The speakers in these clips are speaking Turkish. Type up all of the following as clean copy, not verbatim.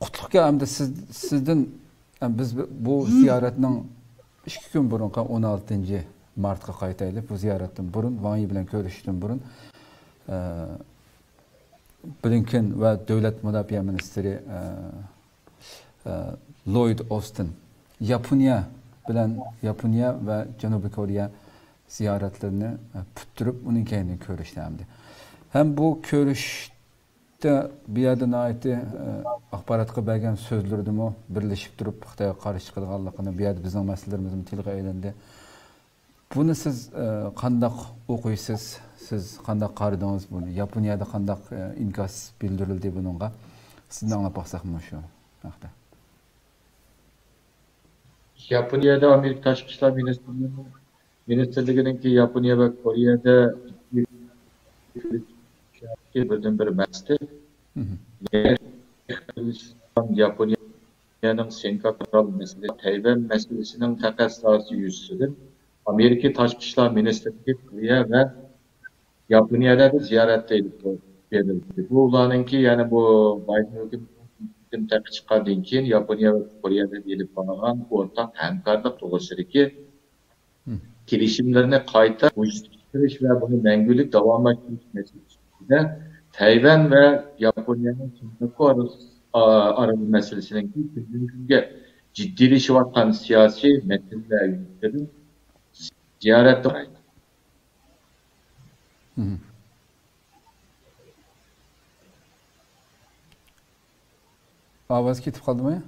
Qutlukka hamda sizden biz bu ziyaretning 2 kun burun 16-martga qaytaylik. Bu ziyaretdan burun Wang Yi bilan ko'rishishdan burun Blinken ve Devlet Müdafaa Ministeri Lloyd Austin Yaponiya ve Janubiy Koreya ziyaretlerini püttürüp onun kendini görüştü hem de. Hem bu görüşte bir yerden ait akbaratka belgen sözlürdü mü birleşip durup Xitay'a karşı çıkıldı Allah'ını bir yerde bizim meselelerimizin tilgâ eylindi. Bunu siz kandak okuyusuz, siz kandak kardınız bunu. Yaponiya'da kandak inkas bildirildi bununla. Sizden ona baksak mı şu? Yaponiya'da Amerika Taşkı İşler Ministerliğinin ki Yaponiya ve Kore'de bir mesele. Yaponiya'nın Senka Kral meselesi, Tayvan meselesinin takaslarsı yüzsüdür. Amerika Taşkı İşler Ministerliği Kore'ye ve Yaponiya'da da ziyaretteydik. Bu olanın ki yani bu Biden hükümeti tepki çıkardığı için Yaponiya ve Kore'de gelip bulunan ortak hemkarlık dolaşırken girişimlerine kayıta uyuşturuş ve bunu mengülük devam etmiş meselesinde Tayvan ve Japonya'nın Çin-Kore arası meselesinin ciddileşen siyasi metinler yüklerin ziyarette avaz kitip kaldı mı ya?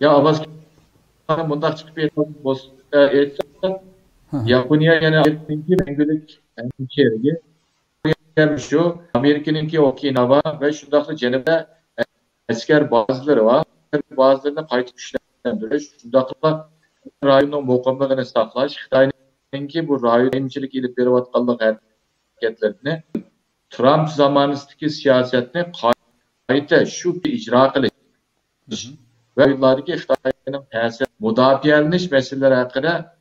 Ya avaz bundan çıkıp etsen Japonya yani mengülük içerigi şu Amerika'nınki Okinawa ve şu dahası Cenevre asker bazıları var. Bazılarına kayıt güçlendiriyor. Şu dahası rayonun mukamlarını saklaş. Xitay'ınki bu rayon emcilik ile perivatkallık hareketlerini Trump zamanındaki siyasetini kayıta şu ki icra kılıyor. Ve yıllardaki Xitay'ın tesir müdafiyelenmiş meseleler hakkında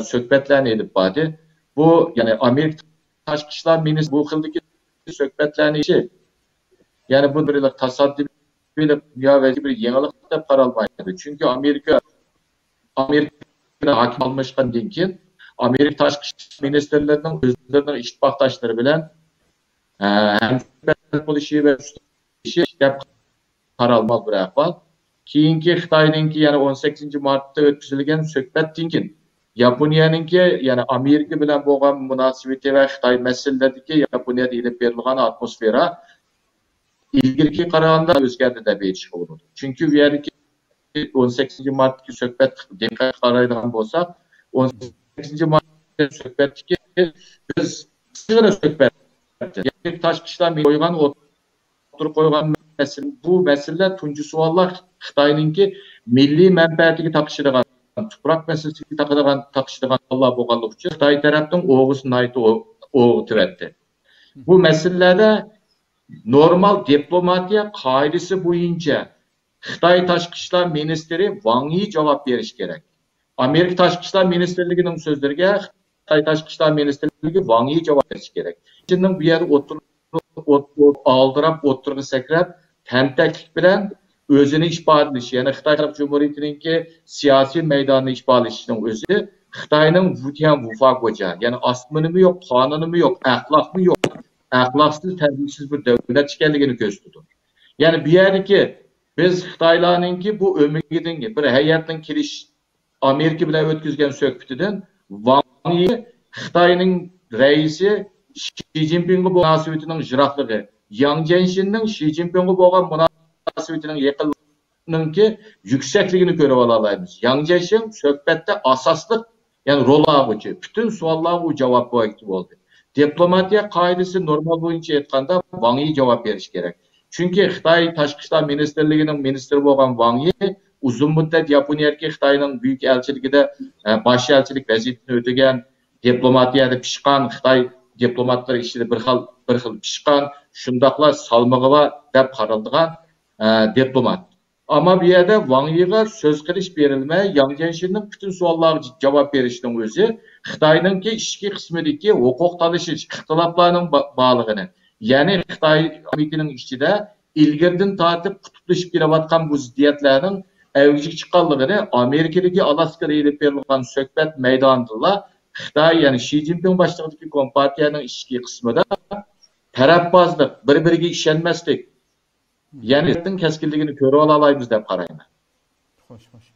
söhbetlerini edip vardı. Bu yani Amerika Taşkı İşler Ministeri bu kıldaki söhbetlerini işi. Yani bu böyle tasaddi bir dünya ve bir yenilikte para almaydı. Çünkü Amerika'da hakim almışken dinkin Amerika Taşkı İşler Ministerlerinin özlerinin iştibaktaşları bilen hem söhbetler polisi ve işi para almaz bir akval. Kiyinki Xitay'ninki yani 18. Mart'ta ötküzülgen söhbet dinkin. Yaponiyanınki yani Amerika bilen boğan münasibeti ve Xitay meselelerdeki Yaponiyada ilip verilgan atmosfera ilgili kararında özgerde de bir çıkı olurdu. Çünkü bir yerdeki 18. Mart'taki söhbet dikkat kararından olsak 18. Mart'taki söhbetki biz sığırı söhbet yani Taşkı İşler koygan oturup koygan mesele bu mesele tuncu suallar Xitay'ninki milli menfaatiki takışırıgan toprak meselesi takıştığan Allah boğanlık için Xitay tarafından oğuzun ait oğu türetti. Bu meselelerde normal diplomatiya kaidesi boyunca Xitay Taşkı İşler Ministeri Wang Yi cevap veriş gerek. Amerika Taşkı İşler Ministerliğinin sözlerine Xitay Taşkı İşler Ministerliği Wang Yi cevap veriş gerek. Şimdi bu yerde aldırıp oturup sekrep tenteklik bilen özünü işbahalış, yani Xitay Xalq Cumhuriyeti'nin ki siyasi meydanını işbahalışının özü Xitay'nın vütyen vufak ocağı. Yani asmını mı yok, kanunu mu yok, ahlak mı yok, ahlaksız, terbiyesiz bir devlet çıkarlığını gösteriyor. Yani bir yerde ki biz Xitaylarının ki bu ömürgidin ki bir heyetinin kiriş Amerika bile ötküzgen sökbütüden Wang Yi Xitay'nın reisi Xi Jinping'in münasibetinin jıraklığı, Yang Zhenshin'nin Xi Jinping'in münasibetinin münasibetinin yakınlığının ki yüksekliğini görev alalayımız. Yang Zhenshin söhbette asaslık yani rol ağıcı. Bütün suallar bu cevap bu aktif oldu. Diplomatiya kaidesi normal boyunca etkanda Wang Yi cevap veriş gerek. Çünkü Xitay Taşkı İşler Ministerliğinin ministeri olan Wang Yi uzun müddet Yaponiya'daki Xitay'nın büyük elçiliği de baş elçilik vazifesini ödegen diplomatiyada pişkan Xitay diplomatları işleri bir hal pişkan şundaklar salmağı var da parıldıgan diplomat. Ama bir yerde Wang Yi'ye söz kılış verilme, Yang Zhenshin'in bütün suallara cevap verişinin özü, Xitay'nın ki işki kısmındaki hukuk tanışış, ihtilaflarının bağlılığını, yani Xitay amitinin içinde ilgirden tartıp kutuplaşıp kiravatkan bu ziddiyetlerin evcik çıkanlığını Amerika'daki Alaska'da edip verilen söhbet meydanında Xitay yani Xi Jinping başlığındaki kompartiyanın işki kısmı da tarafbazlık, birbirine işenmezlik yani keskinliğini körü olalayımız da parayla. Hoş hoş.